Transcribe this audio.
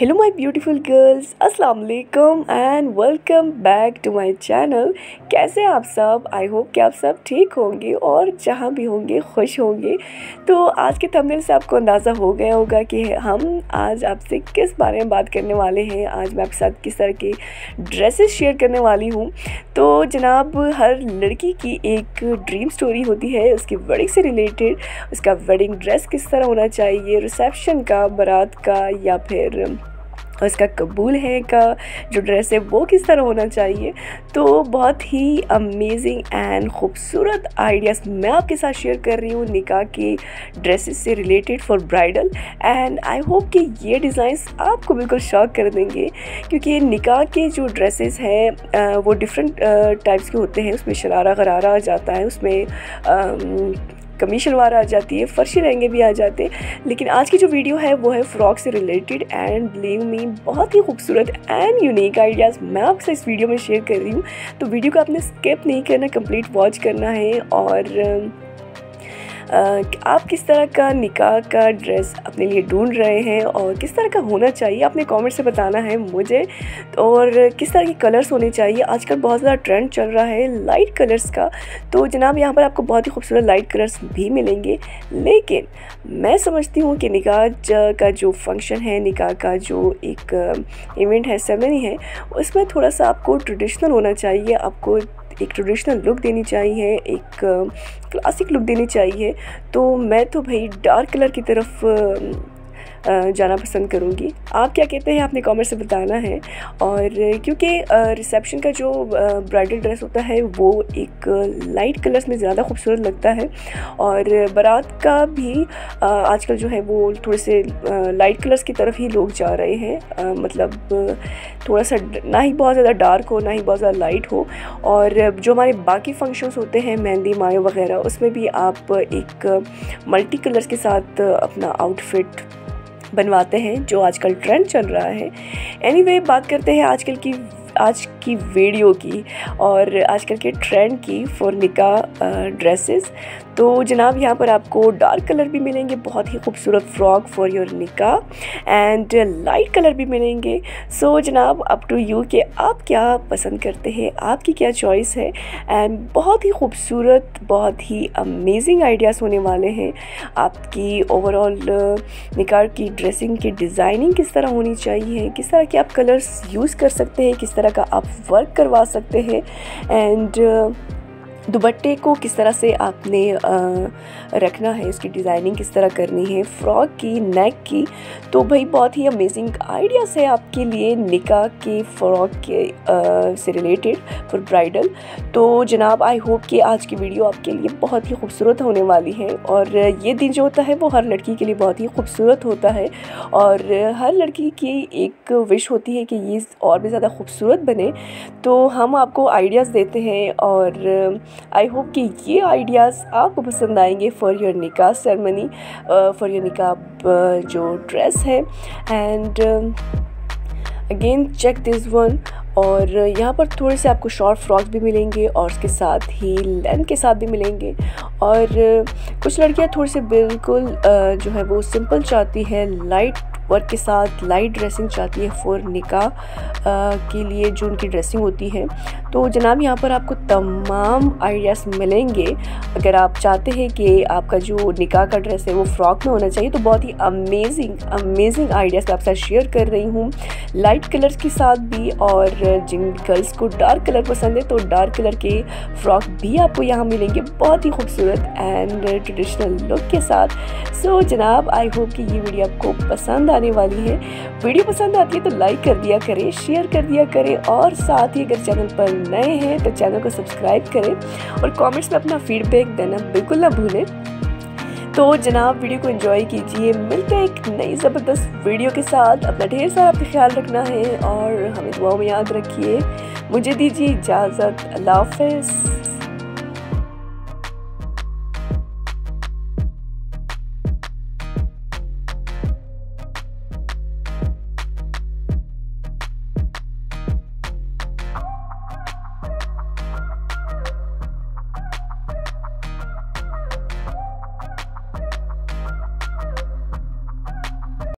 Hello my beautiful girls, अस्सलाम वालेकुम and welcome back to my channel. कैसे हैं आप सब? आई होप कि आप सब ठीक होंगे और जहाँ भी होंगे खुश होंगे। तो आज के थंबनेल से आपको अंदाज़ा हो गया होगा कि हम आज आपसे किस बारे में बात करने वाले हैं। आज मैं आपके साथ किस तरह के ड्रेसेस शेयर करने वाली हूँ। तो जनाब, हर लड़की की एक ड्रीम स्टोरी होती है, उसकी वेडिंग से रिलेटेड। उसका वेडिंग ड्रेस किस तरह होना चाहिए, रिसेप्शन का, बारात का, या फिर और इसका कबूल है का जो ड्रेस है वो किस तरह होना चाहिए। तो बहुत ही अमेजिंग एंड ख़ूबसूरत आइडियाज़ मैं आपके साथ शेयर कर रही हूँ निकाह के ड्रेसेस से related for bridal. And I hope कि ये डिज़ाइंस आपको बिल्कुल शॉक कर देंगे, क्योंकि निकाह के जो ड्रेसेस हैं वो डिफरेंट टाइप्स के होते हैं। उसमें शरारा गरारा आ जाता है, उसमें कमी शलवार आ जाती है, फर्शी लहंगे भी आ जाते हैं। लेकिन आज की जो वीडियो है वो है फ़्रॉक से रिलेटेड। एंड बिलीव मी, बहुत ही खूबसूरत एंड यूनिक आइडियाज़ मैं आपसे इस वीडियो में शेयर कर रही हूँ। तो वीडियो को आपने स्किप नहीं करना, कंप्लीट वॉच करना है। और आप किस तरह का निकाह का ड्रेस अपने लिए ढूंढ रहे हैं और किस तरह का होना चाहिए, आपने कमेंट से बताना है मुझे। और किस तरह के कलर्स होने चाहिए, आजकल बहुत ज़्यादा ट्रेंड चल रहा है लाइट कलर्स का। तो जनाब, यहाँ पर आपको बहुत ही खूबसूरत लाइट कलर्स भी मिलेंगे। लेकिन मैं समझती हूँ कि निकाह का जो फंक्शन है, निकाह का जो एक इवेंट है, सेरेमनी है, उसमें थोड़ा सा आपको ट्रेडिशनल होना चाहिए। आपको एक ट्रेडिशनल लुक देनी चाहिए, एक क्लासिक लुक देनी चाहिए। तो मैं तो भाई डार्क कलर की तरफ जाना पसंद करूँगी। आप क्या कहते हैं, आपने कमेंट से बताना है। और क्योंकि रिसेप्शन का जो ब्राइडल ड्रेस होता है वो एक लाइट कलर्स में ज़्यादा खूबसूरत लगता है। और बारात का भी आजकल जो है वो थोड़े से लाइट कलर्स की तरफ ही लोग जा रहे हैं। मतलब थोड़ा सा ना ही बहुत ज़्यादा डार्क हो, ना ही बहुत ज़्यादा लाइट हो। और जो हमारे बाकी फंक्शंस होते हैं, मेहंदी मायो वगैरह, उसमें भी आप एक मल्टी कलर्स के साथ अपना आउटफिट बनवाते हैं, जो आजकल ट्रेंड चल रहा है। एनीवे, बात करते हैं आज की वीडियो की और आजकल के ट्रेंड की फॉर निकाह ड्रेसेस। तो जनाब, यहाँ पर आपको डार्क कलर भी मिलेंगे, बहुत ही खूबसूरत फ्रॉक फॉर योर निकाह, एंड लाइट कलर भी मिलेंगे। सो जनाब, अप टू यू कि आप क्या पसंद करते हैं, आपकी क्या चॉइस है। एंड बहुत ही खूबसूरत, बहुत ही अमेजिंग आइडियाज़ होने वाले हैं। आपकी ओवरऑल निकाह की ड्रेसिंग की डिज़ाइनिंग किस तरह होनी चाहिए, किस तरह के आप कलर्स यूज़ कर सकते हैं, किस तरह का आप वर्क करवा सकते हैं, एंड दुपट्टे को किस तरह से आपने रखना है, उसकी डिज़ाइनिंग किस तरह करनी है, फ्रॉक की, नेक की। तो भाई बहुत ही अमेजिंग आइडियाज़ है आपके लिए निकाह के फ्रॉक के से रिलेटेड फॉर ब्राइडल। तो जनाब, आई होप कि आज की वीडियो आपके लिए बहुत ही खूबसूरत होने वाली है। और ये दिन जो होता है वो हर लड़की के लिए बहुत ही खूबसूरत होता है। और हर लड़की की एक विश होती है कि ये और भी ज़्यादा खूबसूरत बने। तो हम आपको आइडियाज़ देते हैं और आई होप कि ये आइडियाज़ आपको पसंद आएंगे फॉर योर निकाह सेरेमनी, फॉर योर निकाह जो ड्रेस है। And again check this one. और यहाँ पर थोड़े से आपको शॉर्ट फ्रॉक्स भी मिलेंगे और उसके साथ ही लेंथ के साथ भी मिलेंगे। और कुछ लड़कियाँ थोड़े से बिल्कुल जो है वो सिंपल चाहती है, लाइट वर्क के साथ लाइट ड्रेसिंग चाहती है फॉर निकाह के लिए जो उनकी ड्रेसिंग होती है। तो जनाब, यहाँ पर आपको तमाम आइडियाज़ मिलेंगे। अगर आप चाहते हैं कि आपका जो निकाह का ड्रेस है वो फ्रॉक में होना चाहिए, तो बहुत ही अमेजिंग आइडियाज़ मैं आपके साथ शेयर कर रही हूँ, लाइट कलर्स के साथ भी। और जिन गर्ल्स को डार्क कलर पसंद है तो डार्क कलर के फ्रॉक भी आपको यहाँ मिलेंगे, बहुत ही खूबसूरत एंड ट्रेडिशनल लुक के साथ। सो जनाब, आई होप कि ये वीडियो आपको पसंद आने वाली है। वीडियो पसंद आती है तो लाइक कर दिया करें, शेयर कर दिया करें, और साथ ही अगर चैनल पर नए हैं तो चैनल को सब्सक्राइब करें और कमेंट्स में अपना फीडबैक देना बिल्कुल ना भूलें। तो जनाब, वीडियो को एंजॉय कीजिए। मिलते हैं एक नई ज़बरदस्त वीडियो के साथ। अपना ढेर सारा आपका ख्याल रखना है और हमें दुआओं में याद रखिए। मुझे दीजिए इजाज़त। अल्लाह हाफ़िज़।